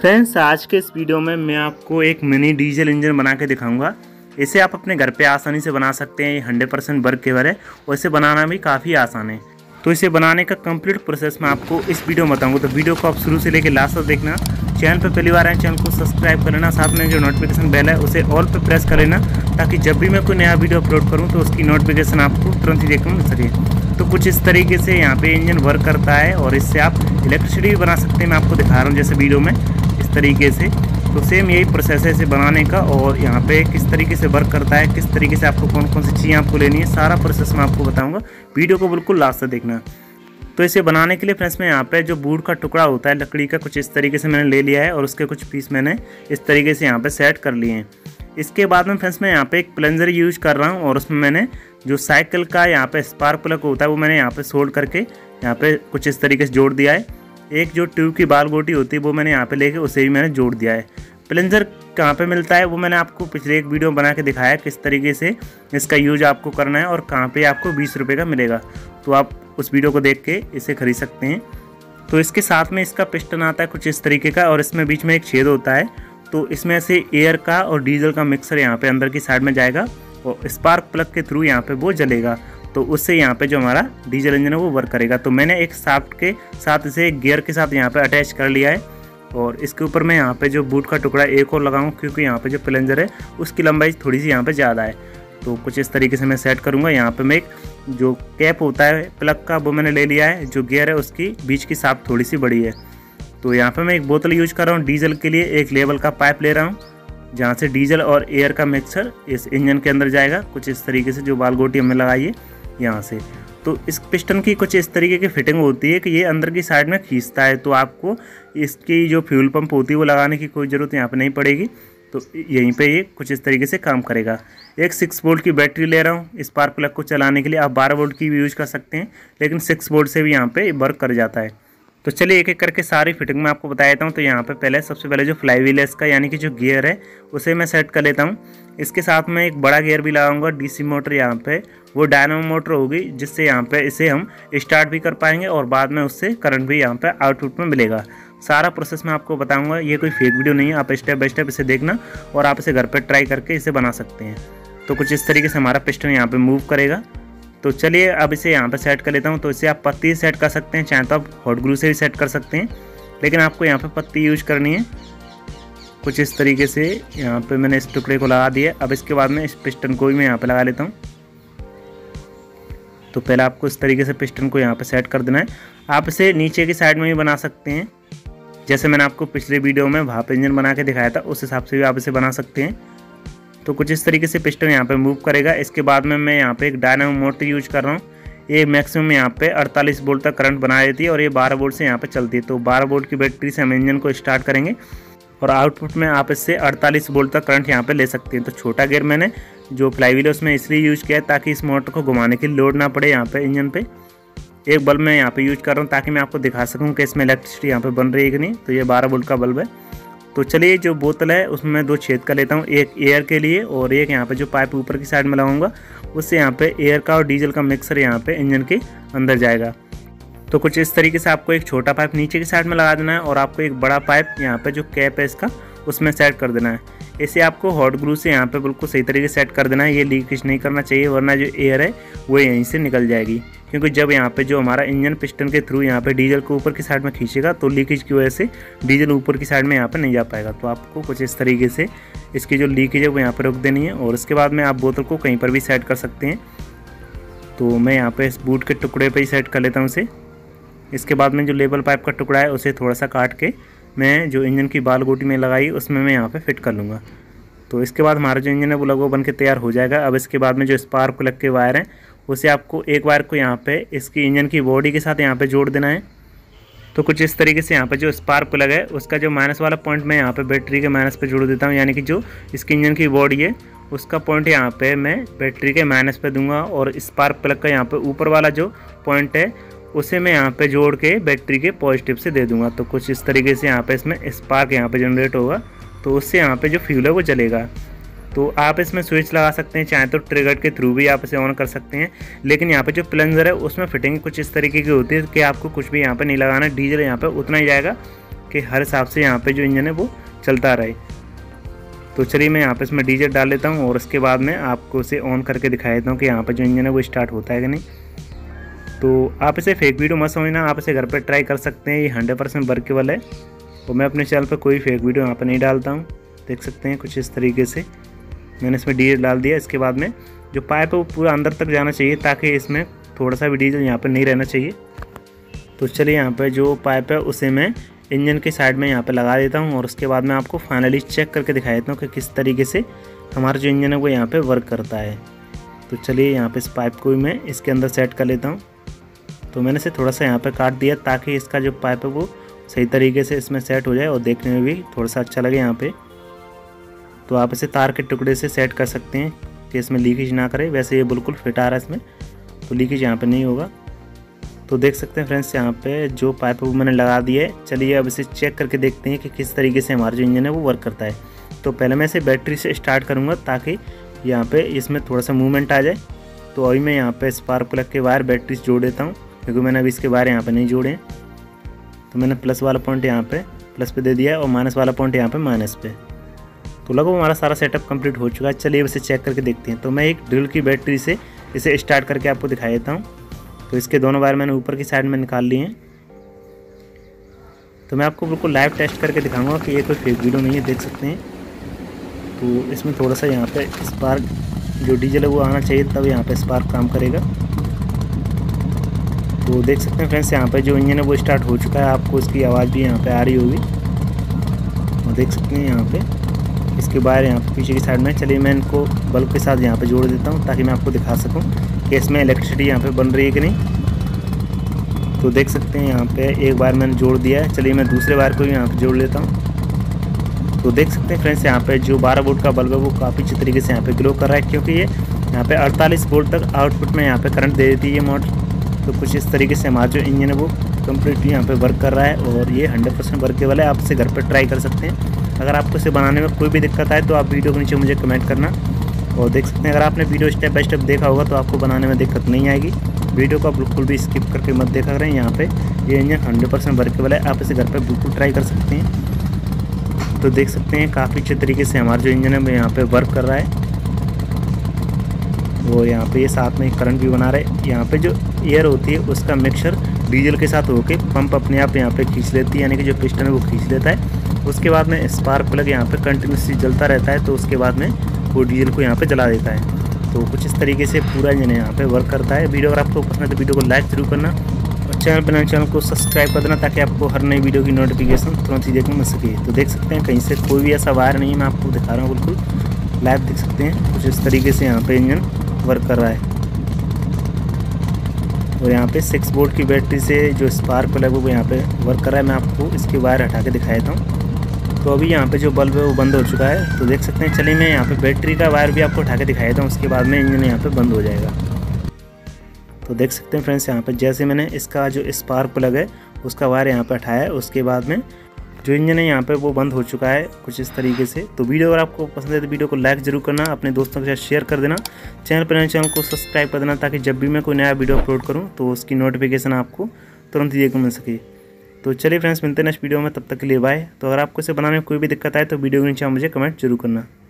Friends, आज के इस वीडियो में मैं आपको एक मिनी डीजल इंजन बना के दिखाऊंगा। इसे आप अपने घर पे आसानी से बना सकते हैं। ये 100% वर्कएबल है और इसे बनाना भी काफ़ी आसान है। तो इसे बनाने का कंप्लीट प्रोसेस मैं आपको इस वीडियो में बताऊंगा, तो वीडियो को आप शुरू से लेकर लास्ट तक देखना। चैनल पर पहली बार आए, चैनल को सब्सक्राइब कर लेना, साथ में जो नोटिफिकेशन बेल है उसे ऑल पर प्रेस कर लेना, ताकि जब भी मैं कोई नया वीडियो अपलोड करूँ तो उसकी नोटिफिकेशन आपको तुरंत ही देखने मिल सके। तो कुछ इस तरीके से यहाँ पे इंजन वर्क करता है और इससे आप इलेक्ट्रिसिटी भी बना सकते हैं। मैं आपको दिखा रहा हूँ जैसे वीडियो में इस तरीके से। तो सेम यही प्रोसेस है इसे बनाने का, और यहाँ पे किस तरीके से वर्क करता है, किस तरीके से आपको कौन कौन सी चीज़ें आपको लेनी है, सारा प्रोसेस मैं आपको बताऊँगा। वीडियो को बिल्कुल लास्ट तक देखना। तो इसे बनाने के लिए फ्रेंड्स मैं यहाँ पे जो वुड का टुकड़ा होता है लकड़ी का, कुछ इस तरीके से मैंने ले लिया है और उसके कुछ पीस मैंने इस तरीके से यहाँ पे सेट कर लिए हैं। इसके बाद में फ्रेंड्स मैं यहाँ पे एक प्लंजर यूज कर रहा हूँ और उसमें मैंने जो साइकिल का यहाँ पे स्पार्क प्लग होता है वो मैंने यहाँ पे सोल्ड करके यहाँ पे कुछ इस तरीके से जोड़ दिया है। एक जो ट्यूब की बाल गोटी होती है वो मैंने यहाँ पे लेके उसे भी मैंने जोड़ दिया है। प्लंजर कहाँ पे मिलता है वो मैंने आपको पिछले एक वीडियो बना के दिखाया है, किस तरीके से इसका यूज आपको करना है और कहाँ पे आपको 20 रुपये का मिलेगा। तो आप उस वीडियो को देख के इसे खरीद सकते हैं। तो इसके साथ में इसका पिस्टन आता है कुछ इस तरीके का, और इसमें बीच में एक छेद होता है। तो इसमें से एयर का और डीजल का मिक्सर यहाँ पर अंदर की साइड में जाएगा और स्पार्क प्लग के थ्रू यहाँ पर वो जलेगा, तो उससे यहाँ पे जो हमारा डीजल इंजन है वो वर्क करेगा। तो मैंने एक शाफ्ट के साथ इसे एक गियर के साथ यहाँ पे अटैच कर लिया है, और इसके ऊपर मैं यहाँ पे जो बूट का टुकड़ा एक और लगाऊँ, क्योंकि यहाँ पे जो प्लंजर है उसकी लंबाई थोड़ी सी यहाँ पे ज़्यादा है। तो कुछ इस तरीके से मैं सेट करूँगा। यहाँ पर मैं एक जो कैप होता है प्लग का वो मैंने ले लिया है, जो गियर है उसकी बीच की शाफ्ट थोड़ी सी बड़ी है। तो यहाँ पर मैं एक बोतल यूज कर रहा हूँ डीजल के लिए, एक लेवल का पाइप ले रहा हूँ जहाँ से डीजल और एयर का मिक्सर इस इंजन के अंदर जाएगा, कुछ इस तरीके से जो बाल गोटी हमने लगाई है यहाँ से। तो इस पिस्टन की कुछ इस तरीके की फिटिंग होती है कि ये अंदर की साइड में खींचता है, तो आपको इसकी जो फ्यूल पंप होती है वो लगाने की कोई ज़रूरत यहाँ पे नहीं पड़ेगी। तो यहीं पे ये कुछ इस तरीके से काम करेगा। एक 6 वोल्ट की बैटरी ले रहा हूँ स्पार्क प्लग को चलाने के लिए। आप 12 वोल्ट की भी यूज कर सकते हैं, लेकिन 6 वोल्ट से भी यहाँ पर वर्क कर जाता है। तो चलिए एक एक करके सारी फिटिंग मैं आपको बता देता हूँ। तो यहाँ पे पहले सबसे पहले जो फ्लाई व्हील है इसका, यानी कि जो गियर है उसे मैं सेट कर लेता हूँ। इसके साथ में एक बड़ा गियर भी लगाऊंगा, डीसी मोटर यहाँ पे, वो डायनामो मोटर होगी, जिससे यहाँ पे इसे हम स्टार्ट भी कर पाएंगे और बाद में उससे करंट भी यहाँ पर आउटपुट में मिलेगा। सारा प्रोसेस मैं आपको बताऊँगा, ये कोई फेक वीडियो नहीं है। आप स्टेप बाय स्टेप इसे देखना और आप इसे घर पर ट्राई करके इसे बना सकते हैं। तो कुछ इस तरीके से हमारा पिस्टन यहाँ पर मूव करेगा। तो चलिए अब इसे यहाँ पे सेट कर लेता हूँ। तो इसे आप पत्ती सेट कर सकते हैं, चाहे तो आप हॉट ग्लू से भी सेट कर सकते हैं, लेकिन आपको यहाँ पे पत्ती यूज करनी है। कुछ इस तरीके से यहाँ पे मैंने इस टुकड़े को लगा दिया। अब इसके बाद में इस पिस्टन को भी मैं यहाँ पे लगा लेता हूँ। तो पहले आपको इस तरीके से पिस्टन को यहाँ पर सेट कर देना है। आप इसे नीचे की साइड में भी बना सकते हैं, जैसे मैंने आपको पिछले वीडियो में भाप इंजन बना के दिखाया था, उस हिसाब से भी आप इसे बना सकते हैं। तो कुछ इस तरीके से पिस्टन यहाँ पे मूव करेगा। इसके बाद में मैं यहाँ पे एक डायनामो मोटर यूज कर रहा हूँ। ये मैक्सिमम यहाँ पे 48 वोल्ट तक करंट बना देती है और ये 12 वोल्ट से यहाँ पे चलती है। तो 12 वोल्ट की बैटरी से हम इंजन को स्टार्ट करेंगे और आउटपुट में आप इससे 48 वोल्ट तक करंट यहाँ पर ले सकते हैं। तो छोटा गियर मैंने जो फ्लाई व्हील है उसमें इसलिए यूज़ किया है ताकि इस मोटर को घुमाने की लोड ना पड़े यहाँ पर इंजन पर। एक बल्ब मैं यहाँ पर यूज कर रहा हूँ ताकि मैं आपको दिखा सकूँ कि इसमें इलेक्ट्रिसिटी यहाँ पर बन रही है कि नहीं। तो ये 12 वोल्ट का बल्ब है। तो चलिए जो बोतल है उसमें मैं 2 छेद कर लेता हूँ, एक एयर के लिए और एक यहाँ पे जो पाइप ऊपर की साइड में लगाऊंगा, उससे यहाँ पे एयर का और डीजल का मिक्सर यहाँ पे इंजन के अंदर जाएगा। तो कुछ इस तरीके से आपको एक छोटा पाइप नीचे की साइड में लगा देना है और आपको एक बड़ा पाइप यहाँ पे जो कैप है इसका उसमें सेट कर देना है। इसे आपको हॉट ग्लू से यहाँ पर बिल्कुल सही तरीके से सेट कर देना है, ये लीकेज नहीं करना चाहिए, वरना जो एयर है वो यहीं से निकल जाएगी। क्योंकि जब यहाँ पे जो हमारा इंजन पिस्टन के थ्रू यहाँ पे डीजल को ऊपर की साइड में खींचेगा तो लीकेज की वजह से डीजल ऊपर की साइड में यहाँ पे नहीं जा पाएगा। तो आपको कुछ इस तरीके से इसकी जो लीकेज है वो यहाँ पे रोक देनी है, और उसके बाद में आप बोतल को कहीं पर भी सेट कर सकते हैं। तो मैं यहाँ पर इस बूट के टुकड़े पर ही सेट कर लेता हूँ उसे। इसके बाद में जो लेबल पाइप का टुकड़ा है उसे थोड़ा सा काट के मैं जो इंजन की बाल गोटी में लगाई उसमें मैं यहाँ पे फिट कर लूँगा। तो इसके बाद हमारा जो इंजन है वो लगभग बन के तैयार हो जाएगा। अब इसके बाद में जो स्पार्क प्लग के वायर हैं उसे आपको एक वायर को यहाँ पे इसकी इंजन की बॉडी के साथ यहाँ पे जोड़ देना है। तो कुछ इस तरीके से यहाँ पे जो स्पार्क प्लग है उसका जो माइनस वाला पॉइंट मैं यहाँ पे बैटरी के माइनस पे जोड़ देता हूँ, यानी कि जो इसकी इंजन की बॉडी है उसका पॉइंट यहाँ पे मैं बैटरी के माइनस पे दूंगा, और स्पार्क प्लग का यहाँ पे ऊपर वाला जो पॉइंट है उसे मैं यहाँ पे जोड़ के बैटरी के पॉजिटिव से दे दूंगा। तो कुछ इस तरीके से यहाँ पे इसमें स्पार्क यहाँ पे जनरेट होगा, तो उससे यहाँ पे जो फ्यूल है वो जलेगा। तो आप इसमें स्विच लगा सकते हैं, चाहे तो ट्रिगर के थ्रू भी आप इसे ऑन कर सकते हैं, लेकिन यहाँ पे जो प्लंजर है उसमें फिटिंग कुछ इस तरीके की होती है कि आपको कुछ भी यहाँ पर नहीं लगाना, डीजल यहाँ पर उतना ही जाएगा कि हर हिसाब से यहाँ पे जो इंजन है वो चलता रहे। तो चलिए मैं यहाँ पे इसमें डीजल डाल लेता हूँ और उसके बाद मैं आपको इसे ऑन करके दिखा देता हूँ कि यहाँ पे जो इंजन है वो स्टार्ट होता है कि नहीं। तो आप इसे फेक वीडियो मत समझना, आप इसे घर पर ट्राई कर सकते हैं, ये 100% वर्केबल है। और मैं अपने चैनल पर कोई फेक वीडियो यहाँ पर नहीं डालता हूँ, देख सकते हैं कुछ इस तरीके से मैंने इसमें डीजल डाल दिया। इसके बाद में जो पाइप है वो पूरा अंदर तक जाना चाहिए ताकि इसमें थोड़ा सा भी डीजल यहाँ पर नहीं रहना चाहिए। तो चलिए यहाँ पर जो पाइप है उसे मैं इंजन के साइड में यहाँ पर लगा देता हूँ और उसके बाद मैं आपको फाइनली चेक करके दिखा देता हूँ कि किस तरीके से हमारा जो इंजन है वो यहाँ पर वर्क करता है। तो चलिए यहाँ पर इस पाइप को भी मैं इसके अंदर सेट कर लेता हूँ। तो मैंने इसे थोड़ा सा यहाँ पर काट दिया ताकि इसका जो पाइप है वो सही तरीके से इसमें सेट हो जाए और देखने में भी थोड़ा सा अच्छा लगे यहाँ पर। तो आप इसे तार के टुकड़े से सेट कर सकते हैं कि इसमें लीकेज ना करे। वैसे ये बिल्कुल फिट आ रहा है इसमें, तो लीकेज यहाँ पे नहीं होगा। तो देख सकते हैं फ्रेंड्स यहाँ पे जो पाइप वो मैंने लगा दिया है। चलिए अब इसे चेक करके देखते हैं कि किस तरीके से हमारा जो इंजन है वो वर्क करता है। तो पहले मैं इसे बैटरी से स्टार्ट करूँगा ताकि यहाँ पर इसमें थोड़ा सा मूवमेंट आ जाए। तो अभी मैं यहाँ पर स्पार्क प्लग के वायर बैटरी से जोड़ देता हूँ क्योंकि मैंने अभी इसके वायर यहाँ पर नहीं जोड़े। तो मैंने प्लस वाला पॉइंट यहाँ पर प्लस पर दे दिया और माइनस वाला पॉइंट यहाँ पर माइनस पे। तो लगभग हमारा सारा सेटअप कंप्लीट हो चुका है। चलिए इसे चेक करके देखते हैं। तो मैं एक ड्रिल की बैटरी से इसे स्टार्ट करके आपको दिखा देता हूँ। तो इसके दोनों वायर मैंने ऊपर की साइड में निकाल लिए हैं। तो मैं आपको बिल्कुल लाइव टेस्ट करके दिखाऊंगा कि ये कोई फेक वीडियो नहीं है, देख सकते हैं। तो इसमें थोड़ा सा यहाँ पर स्पार्क जो डीजल है वो आना चाहिए तब यहाँ पर स्पार्क काम करेगा। तो देख सकते हैं फ्रेंड्स यहाँ पर जो इंजन है वो स्टार्ट हो चुका है, आपको उसकी आवाज़ भी यहाँ पर आ रही होगी। और देख सकते हैं यहाँ पर इसके वायर यहाँ पे पीछे की साइड में। चलिए मैं इनको बल्ब के साथ यहाँ पे जोड़ देता हूँ ताकि मैं आपको दिखा सकूँ कि इसमें इलेक्ट्रिसिटी यहाँ पे बन रही है कि नहीं। तो देख सकते हैं यहाँ पे एक वायर मैंने जोड़ दिया है। चलिए मैं दूसरे वायर को भी यहाँ पे जोड़ लेता हूँ। तो देख सकते हैं फ्रेंड्स यहाँ पर जो 12 वोल्ट का बल्ब है वो काफ़ी अच्छी तरीके से यहाँ पर ग्लो कर रहा है क्योंकि ये यहाँ पर 48 वोल्ट तक आउटपुट में यहाँ पर करंट दे देती है मोटर। तो कुछ इस तरीके से हमारा जो इंजन है वो कम्प्लीटली यहाँ पर वर्क कर रहा है और ये 100% वर्केबल है। आप इसे घर पर ट्राई कर सकते हैं। अगर आपको इसे बनाने में कोई भी दिक्कत आए तो आप वीडियो के नीचे मुझे कमेंट करना। और देख सकते हैं अगर आपने वीडियो स्टेप बाय स्टेप देखा होगा तो आपको बनाने में दिक्कत नहीं आएगी। वीडियो को बिल्कुल भी स्किप करके मत देखा करें। यहाँ पे ये इंजन 100% वर्केबल है, आप इसे घर पे बिल्कुल ट्राई कर सकते हैं। तो देख सकते हैं काफ़ी अच्छे तरीके से हमारा जो इंजन है वो यहाँ पर वर्क कर रहा है। और यहाँ पर ये साथ में करंट भी बना रहा है। यहाँ पर जो एयर होती है उसका मिक्सचर डीजल के साथ होकर पंप अपने आप यहाँ पर खींच लेती है, यानी कि जो पिस्टन है वो खींच लेता है। उसके बाद में स्पार्क प्लग यहाँ पे कंटिन्यूसली जलता रहता है, तो उसके बाद में वो डीजल को यहाँ पे जला देता है। तो कुछ इस तरीके से पूरा इंजन यहाँ पे वर्क करता है। वीडियो अगर आपको पसंद है तो वीडियो को लाइक जरूर करना और चैनल को सब्सक्राइब कर देना ताकि आपको हर नई वीडियो की नोटिफिकेशन तुरंत ही देखने मिल सके। तो देख सकते हैं कहीं से कोई भी ऐसा वायर नहीं है, मैं आपको दिखा रहा हूँ बिल्कुल लाइव, देख सकते हैं कुछ इस तरीके से यहाँ पर इंजन वर्क कर रहा है। और यहाँ पे 6 वोल्ट की बैटरी से जो स्पार्क प्लग है वो यहाँ पे वर्क कर रहा है। मैं आपको इसके वायर हटा के दिखा देता हूँ। तो अभी यहाँ पे जो बल्ब है वो बंद हो चुका है, तो देख सकते हैं। चलिए मैं यहाँ पे बैटरी का वायर भी आपको हटा के दिखा देता हूँ, उसके बाद में इंजन यहाँ पे बंद हो जाएगा। तो देख सकते हैं फ्रेंड्स यहाँ पर जैसे मैंने इसका जो स्पार्क प्लग है उसका वायर यहाँ पर हटाया, उसके बाद में जो इंजन है यहाँ पर वो बंद हो चुका है कुछ इस तरीके से। तो वीडियो अगर आपको पसंद है तो वीडियो को लाइक जरूर करना, अपने दोस्तों के साथ शेयर कर देना, चैनल को सब्सक्राइब कर देना ताकि जब भी मैं कोई नया वीडियो अपलोड करूँ तो उसकी नोटिफिकेशन आपको तुरंत ही देखने मिल सके। तो चलिए फ्रेंड्स मिलते हैं नेक्स्ट वीडियो में, तब तक के लिए बाय। तो अगर आपको इसे बनाने में कोई भी दिक्कत आए तो वीडियो के नीचे मुझे कमेंट जरूर करना।